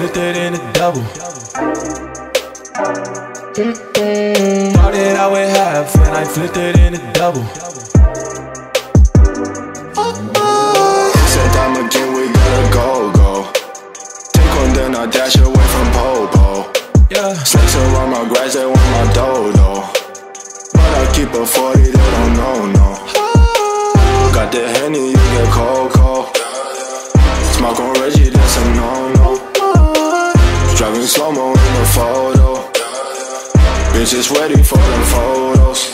Flip that in a double. Bought it out with half and I flipped it in a double. Said I'm again, we gotta go, go. Take one, then I dash away from Popo. Yeah. Snakes around my grass, they want my dodo. But I keep a 40, they don't know, no. Got the Henny, you get cold, cold. Smoke on Reggie, that's a no-no. Driving slow-mo in the photo. Bitches ready for them photos.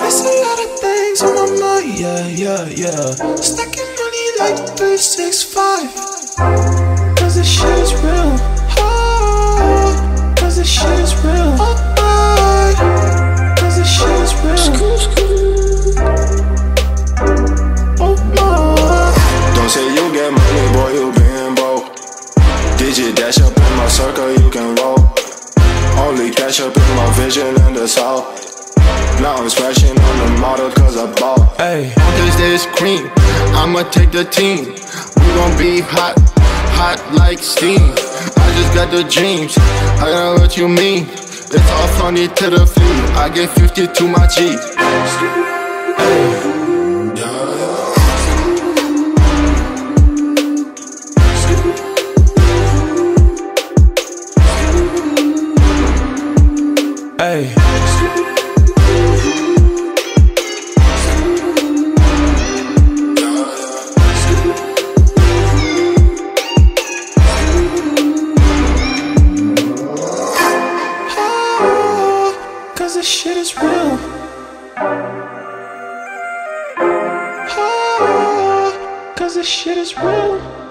I see a lot of things on my mind, yeah, yeah, yeah. Stacking money like 365. Cause this shit is real, oh, cause this shit is real, oh, cause this shit is real. Oh my. Don't say you get money, boy, you been broke. Digit dash up in my circle, you can roll. Only cash up in my vision and the south. Now I'm smashing on the model cause I bought. Hey, on this day is cream, I'ma take the team. We gon' be hot, hot like steam. I just got the dreams, I don't know what you mean. It's all funny to the feet, I get 50 to my G. Hey. Hey. Oh, cause this shit is real. Oh, cause this shit is real.